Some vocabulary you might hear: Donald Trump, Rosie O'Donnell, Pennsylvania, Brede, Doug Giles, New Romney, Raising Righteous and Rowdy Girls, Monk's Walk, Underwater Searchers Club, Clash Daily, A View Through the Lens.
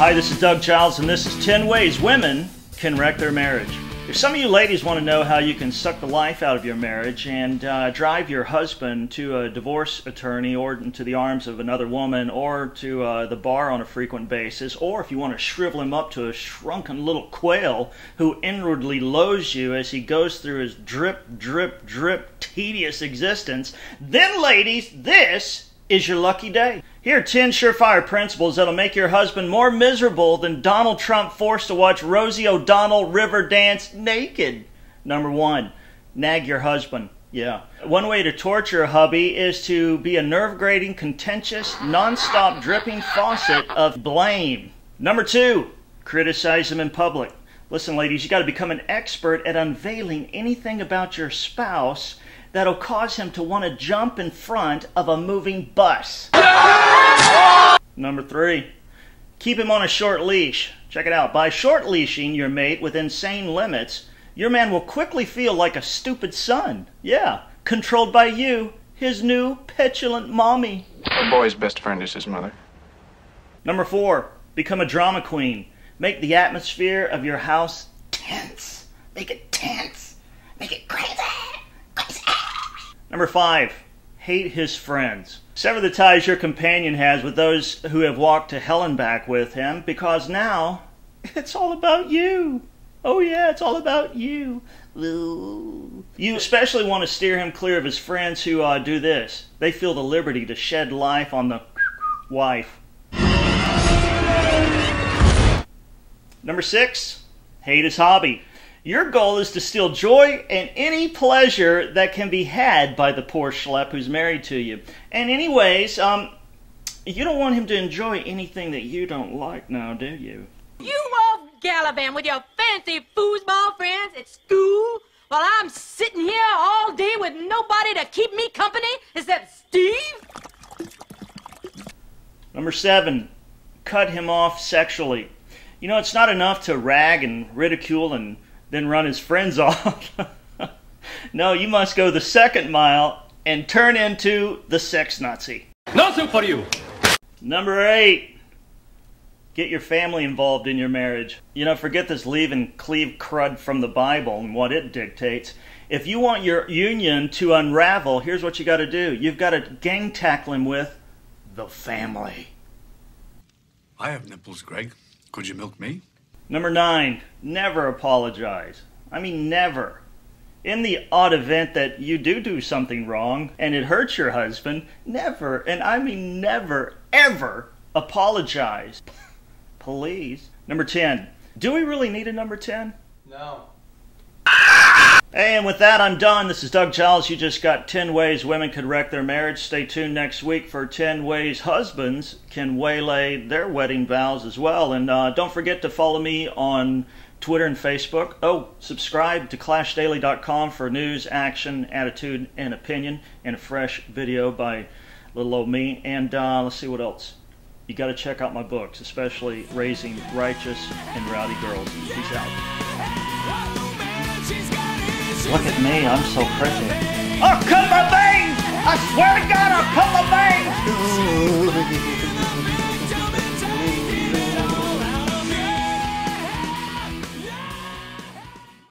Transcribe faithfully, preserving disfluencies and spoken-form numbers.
Hi, this is Doug Giles, and this is ten Ways Women Can Wreck Their Marriage. If some of you ladies want to know how you can suck the life out of your marriage and uh, drive your husband to a divorce attorney or into the arms of another woman or to uh, the bar on a frequent basis, or if you want to shrivel him up to a shrunken little quail who inwardly loathes you as he goes through his drip, drip, drip, tedious existence, then ladies, this is your lucky day. Here are ten surefire principles that'll make your husband more miserable than Donald Trump forced to watch Rosie O'Donnell river dance naked. Number one, nag your husband. Yeah. One way to torture a hubby is to be a nerve-grating, contentious, nonstop dripping faucet of blame. Number two, criticize him in public. Listen, ladies, you got to become an expert at unveiling anything about your spouse that'll cause him to want to jump in front of a moving bus. Number three, keep him on a short leash. Check it out. By short leashing your mate within sane limits, your man will quickly feel like a stupid son. Yeah, controlled by you, his new petulant mommy. A boy's best friend is his mother. Number four, become a drama queen. Make the atmosphere of your house tense. Make it tense. Make it crazy. Number five, hate his friends. Sever the ties your companion has with those who have walked to hell and back with him, because now it's all about you. Oh yeah, it's all about you. Ooh. You especially want to steer him clear of his friends who uh, do this. They feel the liberty to shed life on the wife. Number six, hate his hobby. Your goal is to steal joy and any pleasure that can be had by the poor schlep who's married to you. And anyways, um, you don't want him to enjoy anything that you don't like now, do you? You all gallivant with your fancy foosball friends at school while I'm sitting here all day with nobody to keep me company except Steve? Number seven, cut him off sexually. You know, it's not enough to rag and ridicule and then run his friends off. No, you must go the second mile and turn into the sex Nazi. Nothing for you! Number eight, get your family involved in your marriage. You know, forget this leave and cleave crud from the Bible and what it dictates. If you want your union to unravel, here's what you got to do. You've got to gang tackle him with the family. I have nipples, Greg. Could you milk me? Number nine, never apologize. I mean, never. In the odd event that you do do something wrong and it hurts your husband, never, and I mean never, ever apologize. Please. Number ten, do we really need a number ten? No. And with that, I'm done. This is Doug Giles. You just got ten Ways Women Could Wreck Their Marriage. Stay tuned next week for ten Ways Husbands Can Waylay Their Wedding Vows as well. And uh, don't forget to follow me on Twitter and Facebook. Oh, subscribe to clash daily dot com for news, action, attitude, and opinion, and a fresh video by little old me. And uh, let's see what else. You got to check out my books, especially Raising Righteous and Rowdy Girls. Peace out. Look at me, I'm so pretty. I'll cut my bangs! I swear to God, I'll cut my bangs!